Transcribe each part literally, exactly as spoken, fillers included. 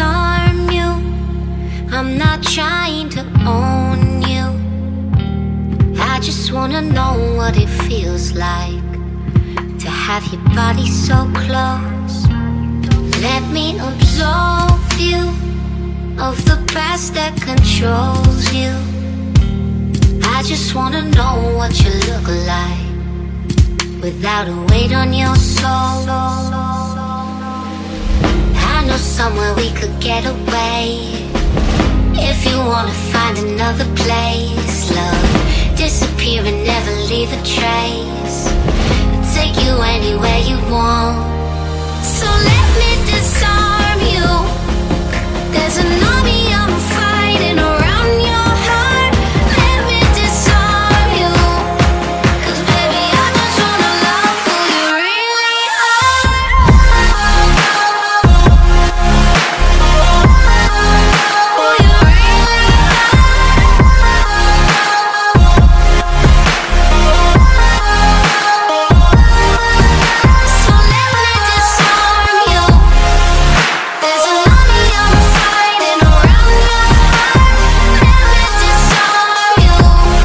disarm you. I'm not trying to own you. I just wanna know what it feels like to have your body so close. Let me absolve you of the past that controls you. I just wanna know what you look like without a weight on your soul. I know somewhere we could get away. If you wanna find another place, love, disappear and never leave a trace. I'll take you anywhere you want. So let me disarm you. There's an army I'm fighting around your heart. Let me disarm you, 'cause baby, I just wanna love who you really are. Who you really are.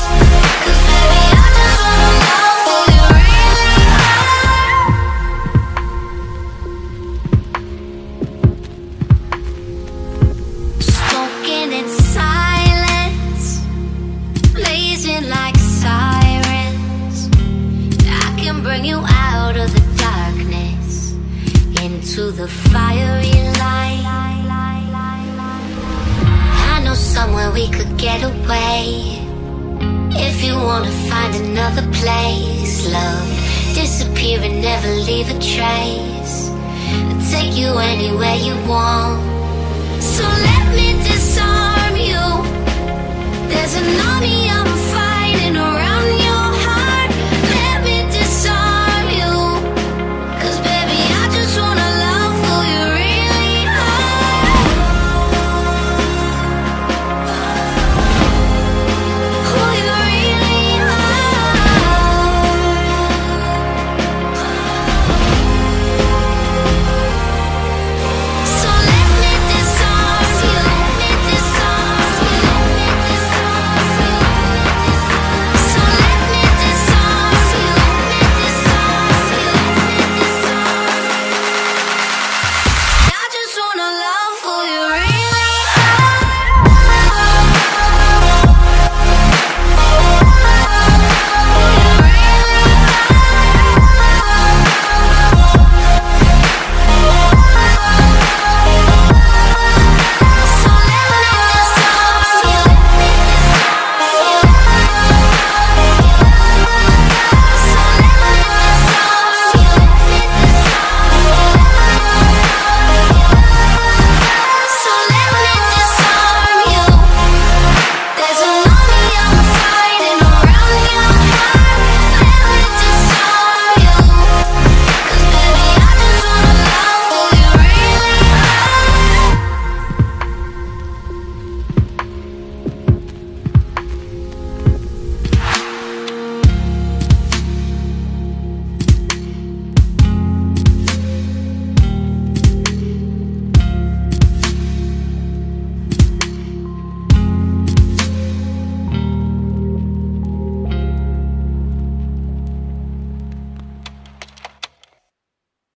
So let me disarm you. There's an army I'm fighting around your heart. Let me disarm you, 'cause baby, I just wanna love who you really are. Spoken in silence, blazing like sirens. I can bring you out of the darkness into the fiery light. I know somewhere we could get away. If you wanna find another place, love, disappear and never leave a trace. I'll take you anywhere you want. So let me disarm you. There's an army I'm